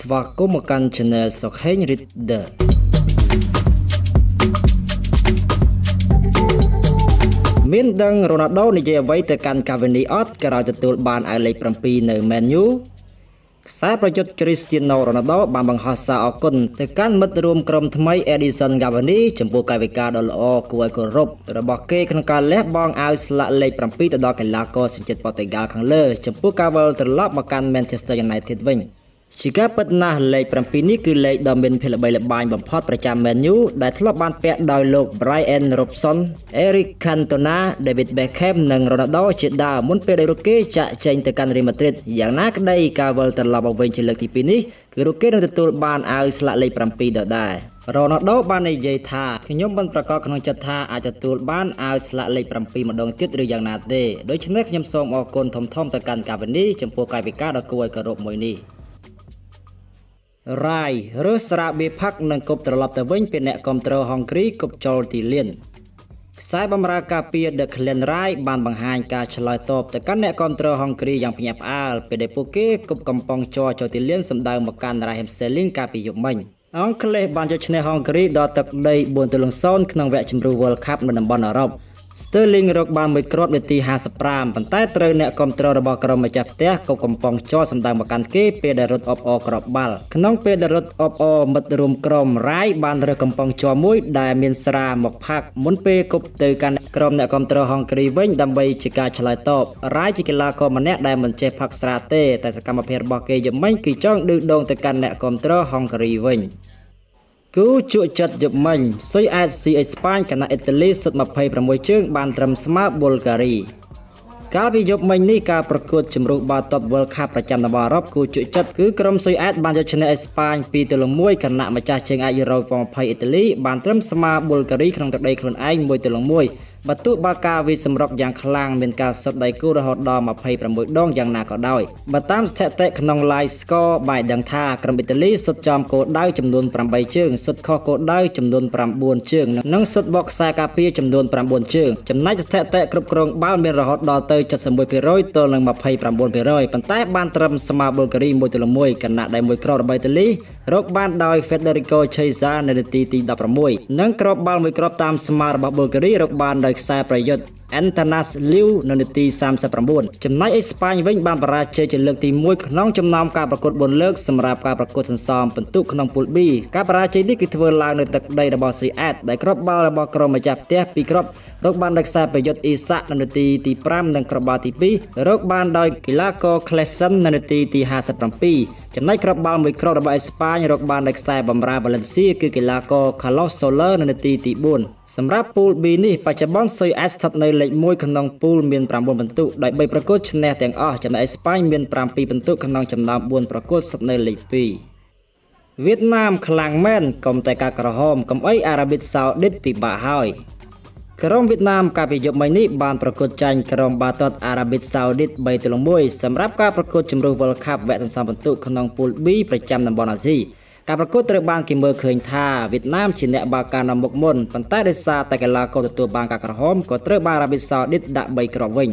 ស្វាគមន៍មកកាន់ Channel Sokheng Reader មានដឹង Ronaldo និយាយអ្វីទៅកាន់ Cavani អត់ក្រោយទទួលបានអាយលេខ7នៅ Man U ខ្សែប្រយុទ្ធ Cristiano Ronaldo បានបង្ហោះសារអរគុណទៅកាន់មិត្តរួមក្រុមថ្មី Edinson Cavani ចំពោះកាយវិការដ៏ល្អគួរឲ្យគោរពរបស់គេក្នុងការលះបង់ឲ្យស្លាកលេខ7ទៅដល់កីឡាករសញ្ជាតិប៉ូទុយហ្គាល់ខាងលើចំពោះការវិលត្រឡប់មកកាន់ Manchester United វិញជាការពិតណាស់លេខ7នេះគឺលេខដ៏មានភាពល្បីល្បាញបំផុតប្រចាំ Man U ដែលធ្លាប់បានពាក់ដោយលោក Brian Robson, Eric Cantona, David Beckham និង Ronaldo ជាដើមមុនពេលដែលពួកគេចាក់ចែងទៅកាន់ Real Madrid យ៉ាងណាក្តីការវិលត្រឡប់មកវិញជាលើកទី2នេះគឺពួកគេនឹងទទួលបានឲ្យស្លាកលេខ7ដដែលរ៉ូណាល់ដូបាននិយាយថាខ្ញុំមិនប្រកាសក្នុងចិត្តថាអាចទទួលបានឲ្យស្លាកលេខ7ម្ដងទៀតឬយ៉ាងណាទេដូច្នេះខ្ញុំសូមអរគុណធំៗទៅកាន់ Cavani ចំពោះកាយវិការដ៏គួរឲ្យគោរពមួយនេះរាយរើសស្រាបៀផាក់នឹងគប់ត្រឡប់ទៅវិញពីអ្នកគ្រប់គ្រងហុងគ្រីគប់ចូលទីលានខ្សែបម្រើការពារ The Clan Rai បានបង្ហាញការឆ្លើយតបទៅកាន់អ្នកគ្រប់គ្រងហុងគ្រីយ៉ាងភ្ញាក់ផ្អើលពេលដែលពួកគេគប់កំប៉ុងជ័រចូលទីលានសម្ដៅមកកាន់ Raheem Sterling កាលពីយប់មិញអង់គ្លេសបានយកឈ្នះហុងគ្រីដល់ទឹកដី 4-0 ក្នុងវគ្គជម្រុះ World Cup នៅតំបន់អឺរ៉ុប Sterling រកបានមួយគ្រាប់នាទី55ប៉ុន្តែត្រូវអ្នកគ្រប់គ្រងរបស់ក្រុមម្ចាស់ផ្ទះគប់កំប៉ុងជ័រសម្ដៅមកកាន់គេពេលដែលរត់អបអរក្របបាល់ក្នុងពេលដែលរត់អបអរមិត្តរួមក្រុម Rai បានរើសកំប៉ុងជ័រមួយដែលមានស្រាមកផាក់មុនពេលគប់ទៅកាន់ក្រុមអ្នកគ្រប់គ្រងហុងគ្រីវិញដើម្បីជាការឆ្លើយតប Rai ជាកីឡាករម្នាក់ដែលមិនចេះផឹកស្រាទេតែសកម្មភាពរបស់គេយប់មិញគឺចង់ឌឺដងទៅកាន់អ្នកគ្រប់គ្រងហុងគ្រីវិញគូជក់ចិត្តយប់មិញសុយ AC អេស្ប៉ាញគណៈអ៊ីតាលីសុទ្ធ26ជើងបានត្រឹមស្មើប៊ុលហ្គារីកាលពីយប់មិញនេះការប្រកួតជម្រុះបាល់ទាត់ World Cup ប្រចាំតំបន់អឺរ៉ុបគូជក់ចិត្តគឺក្រុមសុយ AC បានយកឈ្នះអេស្ប៉ាញ 2-1 គណៈម្ចាស់ជើងអាចយូរ៉ូ20អ៊ីតាលីបានត្រឹមស្មើប៊ុលហ្គារីក្នុងទឹកដីខ្លួនឯង 1-1 បើទោះបើការវាយសម្រុកយ៉ាងខ្លាំងមានការសុទ្ធដៃគូរហូតដល់26ដងយ៉ាងណាក៏ដោយបើតាមស្ថិតិក្នុង Live Score បានដឹងថាក្រុមអ៊ីតាលីសុទ្ធចំគោលដៅចំនួន8ជើងសុទ្ធខុសគោលដៅចំនួន9ជើងនិងសុទ្ធបកខ្សែការពារចំនួន9ជើងចំណែកស្ថិតិគ្រប់គ្រងបាល់មានរហូតដល់ទៅ71% ទល់នឹង 29% ប៉ុន្តែបានត្រឹមស្មើប៊ុលហ្គារី 1-1 គណៈដែលមួយគ្រាប់របស់អ៊ីតាលីរកបានដោយ Federico នៅនាទីទី16និងគ្រាប់បាល់មួយគ្រាប់តាមស្មើរបស់ប៊ុលហ្គារីរកបានដោយខ្សែប្រយុទ្ធ Antanas Liu នៅនាទី39ចំណែកអេស្ប៉ាញវិញបានបរាជ័យជាលើកទី1ក្នុងចំណោមការប្រកួត4លើកសម្រាប់ការប្រកួតសន្សំពិន្ទុក្នុងពូល B ការបរាជ័យនេះគឺធ្វើឡើងនៅទឹកដីរបស់ CS ដែលគ្រាប់បាល់របស់ក្រុមម្ចាស់ផ្ទះពីរគ្រាប់រកបានដោយខ្សែប្រយុទ្ធ Isak នៅនាទីទី5និងគ្រាប់បាល់ទី2រកបានដោយកីឡាករ Clayson នៅនាទីទី57ចំណែកគ្រាប់បាល់មួយគ្រាប់របស់អេស្ប៉ាញរកបានដោយខ្សែបម្រើ Valencia គឺកីឡាករ Carlos Soler នៅនាទីទី4សម្រាប់ពូល B នេះបច្ចុប្បន្ន CS ស្ថិតនៅលេខ1ក្នុងពូលមាន9ពិន្ទុដោយ3ប្រកួតឈ្នះទាំងអស់ចំណែកអេស្ប៉ាញមាន7ពិន្ទុក្នុងចំណោម4ប្រកួតស្ថិតនៅលេខ2វៀតណាមខ្លាំងមែនកុំតែការក្រហមកុំអីអារ៉ាប៊ីសាអូឌីតពិបាកហើយក្រុមវៀតណាមកាលពីយប់មិញនេះបានប្រកួតចាញ់ក្រុមបាល់ទាត់អារ៉ាប៊ីសាអូឌីត 3-1 សម្រាប់ការប្រកួតជម្រុះ World Cup វគ្គសន្សំពិន្ទុក្នុងពូល B ប្រចាំតំបន់អាស៊ីការប្រកួតត្រូវបានគេមើលឃើញថាវៀតណាមជាអ្នកបើកការនាំមុខមុនប៉ុន្តែដោយសារតែកីឡាករទទួលបានការក្រហមក៏ត្រូវបានអារ៉ាប៊ីសាអូឌីតដាក់3គ្រាប់វិញ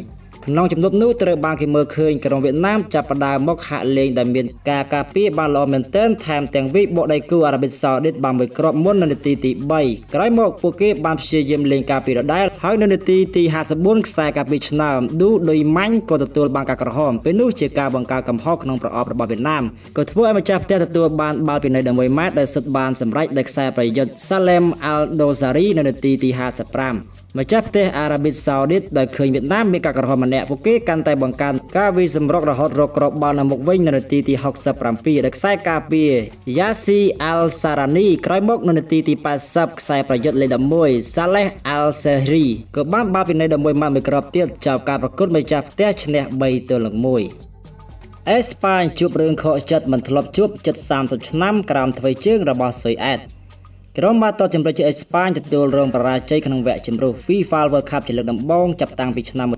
ក្នុងចំណុចនោះត្រូវបានគេមើលឃើញក្រុមវៀតណាមចាប់ផ្ដើមមកហាក់លេងដែលមានការការពារបានល្អមែនទែនថែមទាំងវិបកដៃគូអារ៉ាប៊ីសាអូឌីតបានមួយគ្រាប់មុននៅនាទីទី3ក្រោយមកពួកគេបានព្យាយាមលេងការពារដដែលហើយនៅនាទីទី54ខ្សែការពារឆ្នើមឌូដូចម៉ាញ់ក៏ទទួលបានការក្រហមពេលនោះជាការបង្កើតកំហុសក្នុងប្រអប់របស់វៀតណាមក៏ធ្វើឲ្យម្ចាស់ផ្ទះទទួលបានបាល់ពីនៅ11ម៉ែត្រដែលសិតបានសម្រេចដោយខ្សែប្រយុទ្ធ Salem Aldosari នៅនាទីទី55ម្ចាស់ផ្ទះអារ៉ាប៊ីសាអូឌីតដែលឃើញវៀតណាមមានការក្រហមពួកគេកាន់តែបង្កើនការវាយសម្រុករហូតរកគ្រាប់បាល់នៅមុខវិញនៅនាទីទី67ដែលខ្សែការពារ Yassi Al-Sarani ក្រោយមកនៅនាទីទី80ខ្សែប្រយុទ្ធលេខ11 Saleh Al-Sehri ក៏បានបាល់ពីនៅ11ម៉ែត្រមួយគ្រាប់ទៀតចោលការប្រកួតម្ចាស់ផ្ទះឈ្នះ 3-1អេស្ប៉ាញជួបរឿងខកចិត្តមិនធ្លាប់ជួបជិត30ឆ្នាំក្រោមថ្វីជើងរបស់ស៊ុយអែត ក្រុមបាល់ទាត់ជម្រុជជាតិអេស្ប៉ាញទទួលរងបរាជ័យក្នុងវគ្គជម្រុះ FIFA World Cup ជាលើកដំបូងចាប់តាំងពីឆ្នាំ1993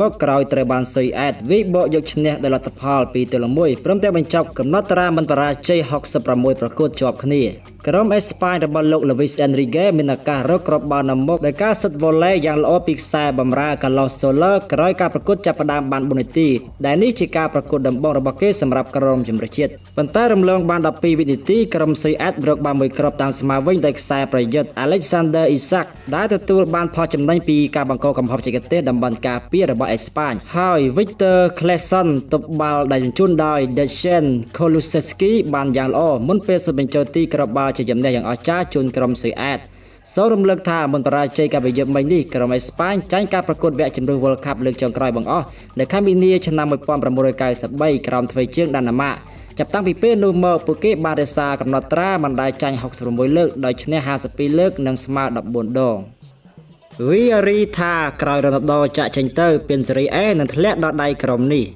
មកក្រោយត្រូវបានស៊ុយអែតវាយបកយកឈ្នះដោយលទ្ធផល2-1 ព្រមទាំងបញ្ចប់កំណត់ត្រាមិនបរាជ័យ66ប្រកួតជាប់គ្នាក្រុមអេស្ប៉ាញរបស់លោក Luis Enrique មានឱកាសរកគ្រាប់បាល់នាំមុខដោយការសិតវ៉ូឡេយ៉ាងល្អពីខ្សែបម្រើ Carlos Soler ក្រោយការប្រកួតចាប់ផ្ដើមបាន4នាទីដែលនេះជាការប្រកួតដំបូងរបស់គេសម្រាប់ក្រុមជម្រុះជាតិប៉ុន្តែរំលងបាន12វិនាទីក្រុមស៊ុយអែតរកបានក្របតាមស្មើវិញដោយខ្សែប្រយុទ្ធ Alexander Isak ដែលទទួលបានផលចំណេញពីការបង្កកំហុសជាកទេសតំបន់ការពាររបស់អេស្ប៉ាញហើយ Victor Claesson ទប់បាល់ដែលជញ្ជូនដោយ Dejan Kulusevski បានយ៉ាងល្អមុនពេលសបញ្ចូលទីក្របបាល់ជាចំណេះយ៉ាងអស្ចារ្យជូនក្រុមស៊ុយអែតសូមរំលឹកថាមុនបរាជ័យកាលពីយប់មិញនេះក្រុមអេស្ប៉ាញចាញ់ការប្រកួតវគ្គជម្រុះ World Cup លើកចុងក្រោយបង្អស់នៅខែមីនាឆ្នាំ1993 ក្រោមធ្វើជើងដាណាម៉ាចាប់តាំងពីពេលនោះមកពួកគេបានរក្សាកំណត់ត្រាមិនដែលចាញ់66លើកដោយឈ្នះ52លើកនិងស្មើ14ដងវីយ៉ារីថាក្រោយរ៉ូណាល់ដូចាក់ចេញទៅពីសេរីអេនឹងធ្លាក់ដល់ដៃក្រុមនេះ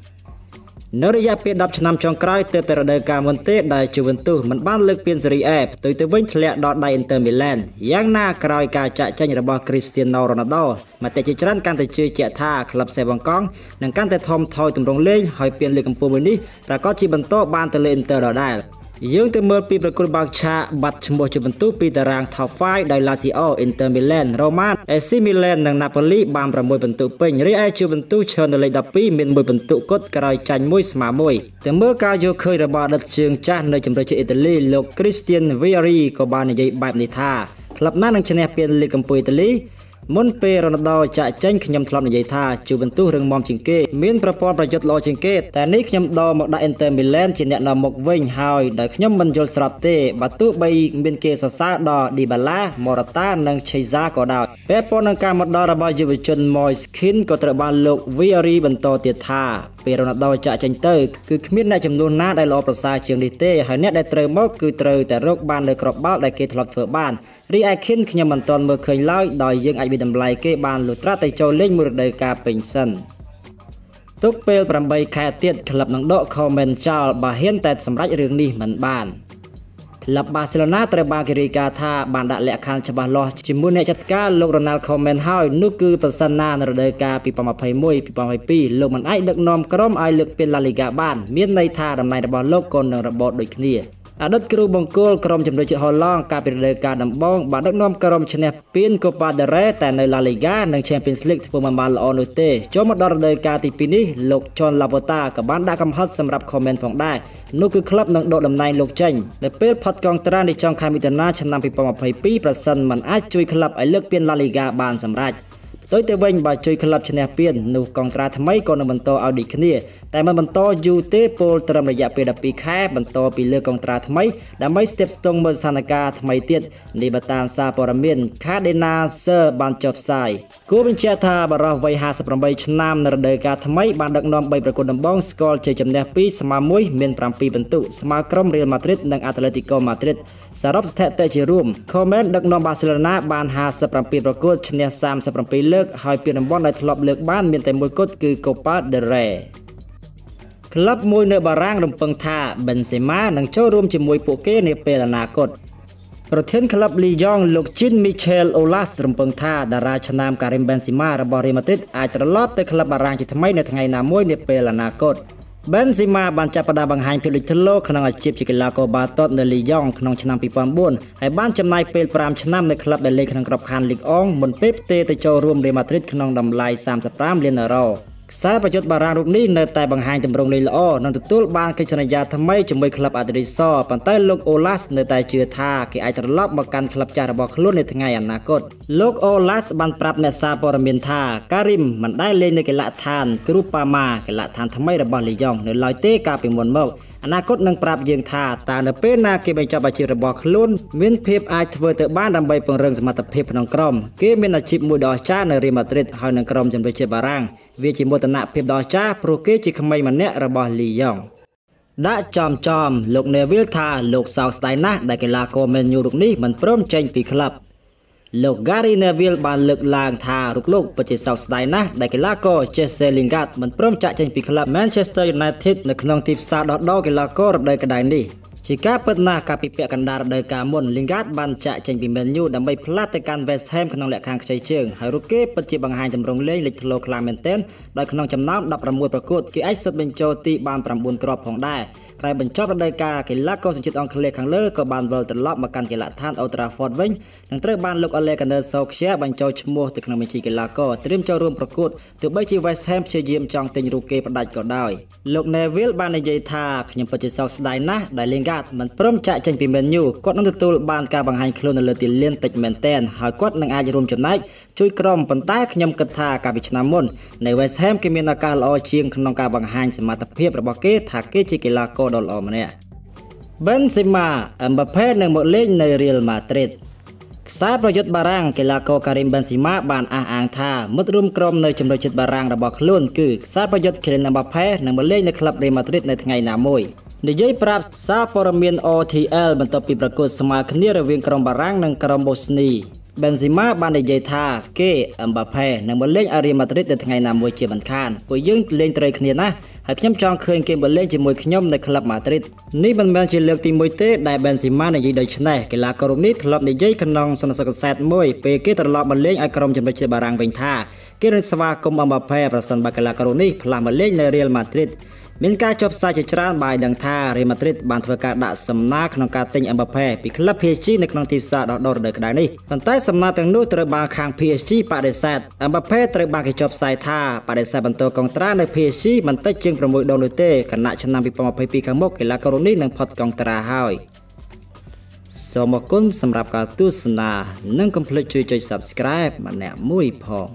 នៅរយៈពេល10ឆ្នាំចុងក្រោយទើបតែរដូវកាលមុនទេដែលជូវិនទូសមិនបានលើកពានសេរីអេផ្ទុយទៅវិញធ្លាក់ដល់ដៃ Inter Milan យ៉ាងណាក្រោយការចាក់ចេញរបស់ Cristiano Ronaldo មកតែជាច្រើនកាន់តែជឿជាក់ថាក្លឹបសេបង្កងនឹងកាន់តែធំថយទម្រង់លេងហើយពានលើកកំពូលមួយនេះតែក៏ជាបន្តបានទៅលើ Inter ដដែលយើងទៅមើលពីប្រកួតបោកឆាកបាត់ឈ្មោះជូវិនទូសពីតារាង Top 5 ដោយ Lazio, Inter Milan, Roma, AC Milan និង Napoli បាន6ពិន្ទុពេញរីឯជូវិនទូសឈរនៅលេខ12មាន1ពិន្ទុគត់ក្រោយចាញ់1ស្មើ1ទៅមើលការយកឃើញរបស់អតីតជើងចាស់នៅជម្រើសជាតិអ៊ីតាលីលោក Christian Vieri ក៏បាននិយាយបែបនេះថាក្លឹបណានឹងឈ្នះពានលីគកំពូលអ៊ីតាលីមុនពេលរ៉ូណាល់ដូចាក់ចេញខ្ញុំធ្លាប់និយាយថាជូវិនទូសរឹងមាំជាងគេមានប្រព័ន្ធប្រយុទ្ធល្អជាងគេតែនេះខ្ញុំដកមកដាក់ Inter Milan ជាអ្នកនាំមុខវិញហើយដែលខ្ញុំមិនយល់ស្របទេបើទោះបីមានគេសរសើរដល់ Dybala, Morata និង Chiesa ក៏ដោយតែប៉ុននឹងការមកដល់របស់យុវជន Moise Kean ក៏ត្រូវបានលោក Vieri បន្តទៀតថាពេលរ៉ូណាល់ដូចាក់ចេញទៅគឺគ្មានអ្នកចំនួនណាដែលល្អប្រសើរជាងនេះទេហើយអ្នកដែលត្រូវមកគឺត្រូវតែរកបាននៅក្របបាល់ដែលគេធ្លាប់ធ្វើបានរីឯ Kean ខ្ញុំមិនទាន់មើលឃើញឡើយដោយយើងអាចតម្លៃគេបានលុះត្រាតែចូលលេងមួយរដូវកាលពេញសិនទុកពេល8ខែទៀតក្លឹបនឹងដកខមមិនចោលបើហ៊ានតែសម្រេចរឿងនេះមិនបានក្លឹបបាសេឡូណាត្រូវបានគេរាយការណ៍ថាបានដាក់លក្ខខណ្ឌច្បាស់លាស់ជាមួយអ្នកចាត់ការលោក Ronald Koeman ហើយនោះគឺប្រសិនណានៅរដូវកាល 2021-2022 លោកមិនអាចដឹកនាំក្រុមឲ្យលើកពាន La Liga បានមានន័យថាតំណែងរបស់លោកក៏នឹងរបត់ដូចគ្នាអតីតគ្រូបង្គោលក្រុមជម្រុះជាតិហូឡង់កាលពីរដូវកាលដំបូងបានដឹកនាំក្រុមឈ្នះពាន Copa del Rey តែនៅ La Liga និង Champions League ធ្វើមិនបានល្អនោះទេចូលមកដល់រដូវកាលទី2នេះលោក John Laporta ក៏បានដាក់កំហិតសម្រាប់ Koeman ផងដែរនោះគឺក្លឹបនឹងដកតំណែងលោកចេញនៅពេលផុតកងត្រានៅចុងខែមិថុនាឆ្នាំ2022ប្រសិនមិនអាចជួយក្លឹបឲ្យលើកពាន La Liga បានសម្រេចផ្ទុយទៅវិញបើជួយក្លឹបឈ្នះពាននោះកងត្រាថ្មីក៏នឹងបន្តឲ្យដូចគ្នាតែមិនបន្តយូរទេពលត្រឹមរយៈពេល12ខែបន្តពីលើកងត្រាថ្មីដើម្បីស្ទាបស្ទង់មើលស្ថានភាពថ្មីទៀតនេះបើតាមសារព័ត៌មាន Cadena Ser បានចុះផ្សាយគួរបញ្ជាក់ថាបារោះវ័យ58ឆ្នាំនៅរដូវកាលថ្មីបានដឹកនាំ3ប្រកួតដំបូងស្គាល់ជ័យជំនះ2ស្មើ1មាន7ពិន្ទុស្មើក្រុម Real Madrid និង Atletico Madrid សរុបស្ថិតិជារួម Koeman ដឹកនាំ Barcelona បាន57ប្រកួតឈ្នះ37លើកហើយពានរង្វាន់ដែលធ្លាប់លើកបានមានតែមួយគត់គឺ Copa del Rey ក្លឹបមួយនៅបារាំងរំពឹងថា Benzema នឹងចូលរួមជាមួយពួកគេនាពេលអនាគតប្រធានក្លឹប Lyon លោក Jean Michel Aulas រំពឹងថាតារាឆ្នើម Karim Benzema របស់ Real Madrid អាចត្រឡប់ទៅក្លឹបបារាំងជាថ្មីនៅថ្ងៃណាមួយនាពេលអនាគត Benzema បានចាប់ផ្ដើមបង្ហាញភាពលេចធ្លោក្នុងអាជីពជាកីឡាករបាល់ទាត់នៅ Lyon ក្នុងឆ្នាំ2009ហើយបានចំណាយពេល5ឆ្នាំនៅក្លឹបដែលលេងក្នុងក្របខ័ណ្ឌ Ligue 1មុនពេលផ្ទេរទៅចូលរួម Real Madrid ក្នុងតម្លៃ$35 លានខ្សែប្រយុទ្ធបារាំងរូបនេះនៅតែបង្ហាញទម្រង់លេងល្អនិងទទួលបានកិច្ចសន្យាថ្មីជាមួយក្លឹបអាទ្រីសប៉ុន្តែលោក Aulas នៅតែជឿថាគេអាចត្រឡប់មកកាន់ក្លឹបចាស់របស់ខ្លួននៅថ្ងៃអនាគតលោក Aulas បានប្រាប់អ្នកសារព័ត៌មានថា Karim មិនដែលលេងនៅកីឡដ្ឋាន Groupama កីឡដ្ឋានថ្មីរបស់ Lyon នៅឡើយទេកាលពីមុនមកអនាគតនឹងប្រាប់យើងថាតើនៅពេលណាគេបញ្ចប់អាជីពរបស់ខ្លួនមានភាពអាចធ្វើទៅបានដើម្បីពង្រឹងសមត្ថភាពក្នុងក្រុមគេមានអាជីពមួយដ៏អស្ចារ្យនៅ Real Madrid ហើយនឹងក្រុមជម្រើសជាតិបារាំងវាជាមោទនភាពដ៏អស្ចារ្យព្រោះគេជាក្មេងម្នាក់របស់ Lyon ដាក់ចំលោក Neville ថាលោកសោកស្ដាយណាស់ដែលកីឡាករ Man U រូបនេះមិនព្រមចេញពីក្លឹបលោក Gary Neville បានលើកឡើងថាលោកពិតជាសោកស្ដាយណាស់ដែលកីឡាករ Jesse Lingard មិនព្រមចាក់ចេញពីក្លឹប Manchester United នៅក្នុងទីផ្សារដោះដូរកីឡាកររដូវក្តៅនេះ Chỉ cá bất na cà pì bẹt đà đời cả môn linh gát ban chạy tranh bình bền nhu đầm bay plat tây can West Ham khăn nòng lẹ khang chạy trường hải rút kế bất chỉ bằng hai tầm rồng lên lịch lộ làm mền tên đời khăn nòng chấm nóng đập làm mùi bạc cốt khi ách xuất bên châu tị ban làm buồn cọp hỏng đai cài bên chóp đời cả cái lá câu sinh chít ông khơi khang lơ có bàn vào tận lọ mà can cái lạ than Old Trafford vinh đằng trước ban lục Alexander Solskjaer bên châu mua từ khăn nòng chỉ cái lá câu trim châu rùm bạc cốt từ bây chỉ West Ham chơi diêm trong tình rút kế bắt cỏ đòi lục Neville ban này dây thà nhưng bất chỉ sau đại na đại linhมันพร้อมจะจังปีเมนูกดนั่งตุลบานการบังหันคลุนเลติเลียนติดเมนเตนหากดนั่งอาจรวมจำนายช่วยกรอมปันต้ขยำกระทากาบิชนามนในเวสแฮมกิมีนาการอเชียงขนมการบังหันสมาตเพียบระบบเกตถากเกจิกิลาโกดอลอมาเนี่ยเบนซิมาอัมบาเพ่หนึ่งหมดเล่นในเรอัลมาดริดสายประยุทธ์บารังกีฬาโก Karim Benzema บานอาอังธามุดรุมกรมในจำนวนจิตบารังระบบคลุนคือสายประยุทธ์ Kylian Mbappe หนึ่งหมดเล่นในคลับเรอัลมาดริดในไงนามวยในย่อยปราบซาปรเมียน OTL บรรทบปีประกวดสมาคมเนรเวียงกรมบารังนังกรมโบสนีเบนซิม่าบานในย่อยท่าเกอัมบาเพ่นังบอลเล่นอารีมาดริดในทางไงนามวยเชียบันคานปุยยึงเล่นเตะเนียนะหากย่ำจองเคยเกมบอลเล่นจีมวยขย่มในคลับมาดริดนี่มันเป็นจีเลือกตีมวยเตะได้เบนซิม่าในย่อยโดยชนะกีฬากรมนี้ทลบในย่อยขนองสนับสนุนแซดมวยเปเกตลอดบอลเล่นอากรมจำนวนเชียบารังเวียงท่าเกเรนสวากรมอัมบาเพ่ประสานบากีฬากรมนี้พลามาเล่นในเรอัลมาดริดมินการจบสายจุดร้านบายดังท่าเรอัลมาดริดบานเทวการดะสำนักนองการติงอัมบาเพ่ปีคลับพีเอชจีในกลางทีมซาดดอร์เดอร์กระดานนี้ตอนใต้สำนักตั้งนู้ตระบางคางพีเอชจีปาเดซัดอัมบาเพ่ตระบางกิจบสายท่าปาเดซัดบรรทุกกองตราในพีเอชจีมันใต้จึงประมวยดอลลูเต้ขณะชนะปีประมาณปีกลางมกกีฬากรุณีนังพอดกองตราหอยสมบูรณ์สำหรับการตุสนานั่งคอมพลีทช่วย subscribe มันแหนมมุ้ยพอง